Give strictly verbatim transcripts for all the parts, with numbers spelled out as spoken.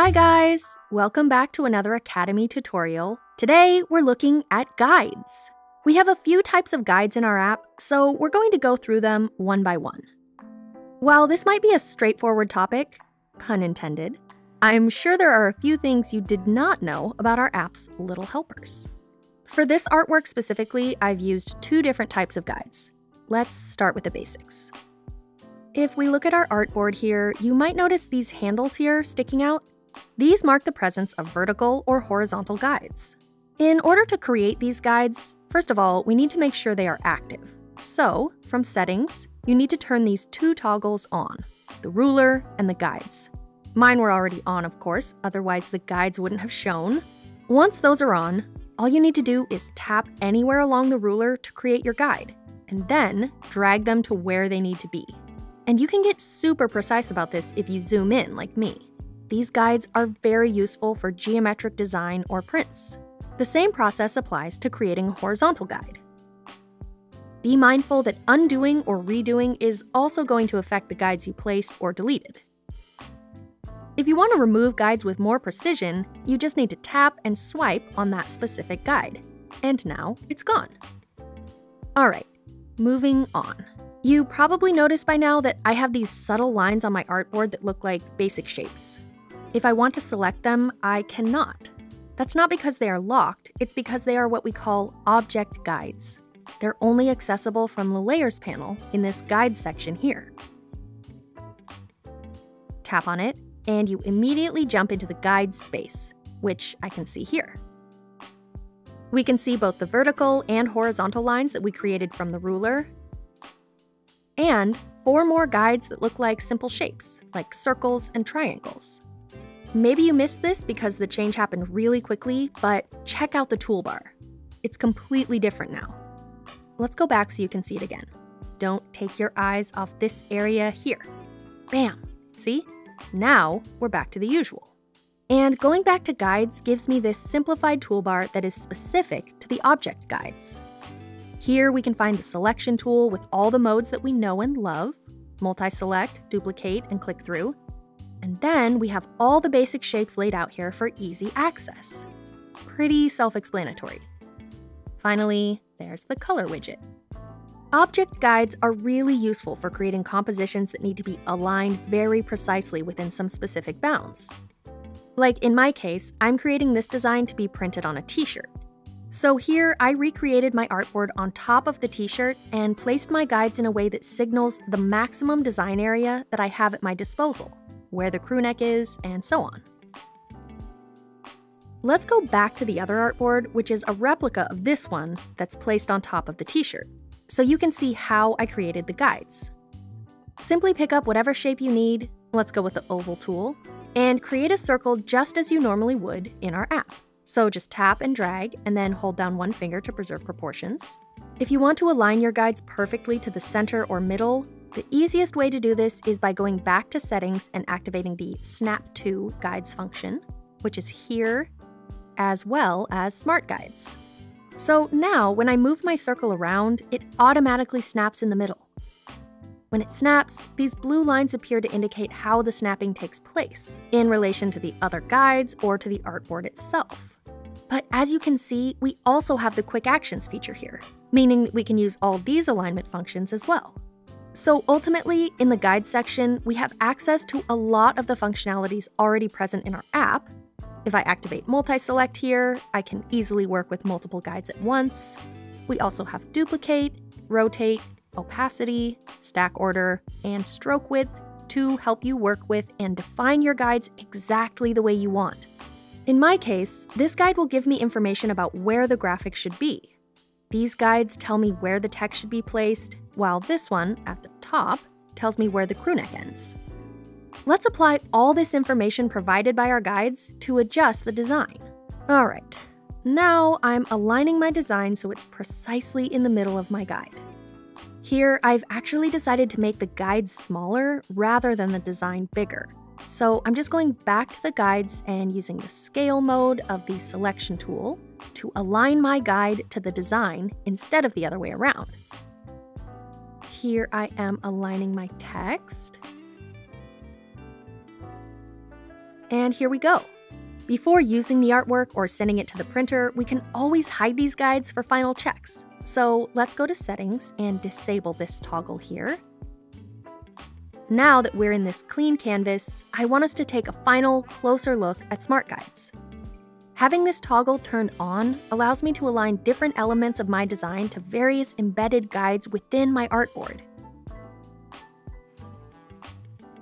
Hi guys! Welcome back to another Academy tutorial. Today, we're looking at guides. We have a few types of guides in our app, so we're going to go through them one by one. While this might be a straightforward topic, pun intended, I'm sure there are a few things you did not know about our app's little helpers. For this artwork specifically, I've used two different types of guides. Let's start with the basics. If we look at our artboard here, you might notice these handles here sticking out. These mark the presence of vertical or horizontal guides. In order to create these guides, first of all, we need to make sure they are active. So, from Settings, you need to turn these two toggles on, the ruler and the guides. Mine were already on, of course, otherwise the guides wouldn't have shown. Once those are on, all you need to do is tap anywhere along the ruler to create your guide, and then drag them to where they need to be. And you can get super precise about this if you zoom in, like me. These guides are very useful for geometric design or prints. The same process applies to creating a horizontal guide. Be mindful that undoing or redoing is also going to affect the guides you placed or deleted. If you want to remove guides with more precision, you just need to tap and swipe on that specific guide. And now it's gone. All right, moving on. You probably noticed by now that I have these subtle lines on my artboard that look like basic shapes. If I want to select them, I cannot. That's not because they are locked, it's because they are what we call object guides. They're only accessible from the Layers panel in this guide section here. Tap on it, and you immediately jump into the guides space, which I can see here. We can see both the vertical and horizontal lines that we created from the ruler, and four more guides that look like simple shapes, like circles and triangles. Maybe you missed this because the change happened really quickly, but check out the toolbar. It's completely different now. Let's go back so you can see it again. Don't take your eyes off this area here. Bam! See? Now we're back to the usual. And going back to guides gives me this simplified toolbar that is specific to the object guides. Here we can find the selection tool with all the modes that we know and love, multi-select, duplicate, and click through. And then we have all the basic shapes laid out here for easy access. Pretty self-explanatory. Finally, there's the color widget. Object guides are really useful for creating compositions that need to be aligned very precisely within some specific bounds. Like in my case, I'm creating this design to be printed on a t-shirt. So here, I recreated my artboard on top of the t-shirt and placed my guides in a way that signals the maximum design area that I have at my disposal, where the crew neck is, and so on. Let's go back to the other artboard, which is a replica of this one that's placed on top of the t-shirt, so you can see how I created the guides. Simply pick up whatever shape you need, let's go with the oval tool, and create a circle just as you normally would in our app. So just tap and drag, and then hold down one finger to preserve proportions. If you want to align your guides perfectly to the center or middle, the easiest way to do this is by going back to Settings and activating the Snap to Guides function, which is here, as well as Smart Guides. So now, when I move my circle around, it automatically snaps in the middle. When it snaps, these blue lines appear to indicate how the snapping takes place, in relation to the other guides or to the artboard itself. But as you can see, we also have the Quick Actions feature here, meaning that we can use all these alignment functions as well. So ultimately, in the guide section, we have access to a lot of the functionalities already present in our app. If I activate multi-select here, I can easily work with multiple guides at once. We also have duplicate, rotate, opacity, stack order, and stroke width to help you work with and define your guides exactly the way you want. In my case, this guide will give me information about where the graphic should be. These guides tell me where the text should be placed, while this one, at the top, tells me where the crew neck ends. Let's apply all this information provided by our guides to adjust the design. All right, now I'm aligning my design so it's precisely in the middle of my guide. Here, I've actually decided to make the guides smaller rather than the design bigger. So I'm just going back to the guides and using the scale mode of the selection tool to align my guide to the design instead of the other way around. Here I am aligning my text. And here we go. Before using the artwork or sending it to the printer, we can always hide these guides for final checks. So let's go to Settings and disable this toggle here. Now that we're in this clean canvas, I want us to take a final, closer look at Smart Guides. Having this toggle turned on allows me to align different elements of my design to various embedded guides within my artboard.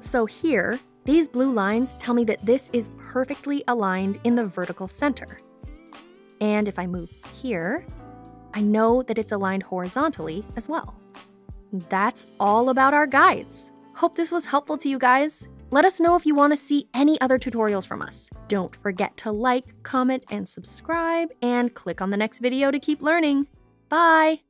So here, these blue lines tell me that this is perfectly aligned in the vertical center. And if I move here, I know that it's aligned horizontally as well. That's all about our guides. Hope this was helpful to you guys. Let us know if you want to see any other tutorials from us. Don't forget to like, comment, and subscribe, and click on the next video to keep learning. Bye!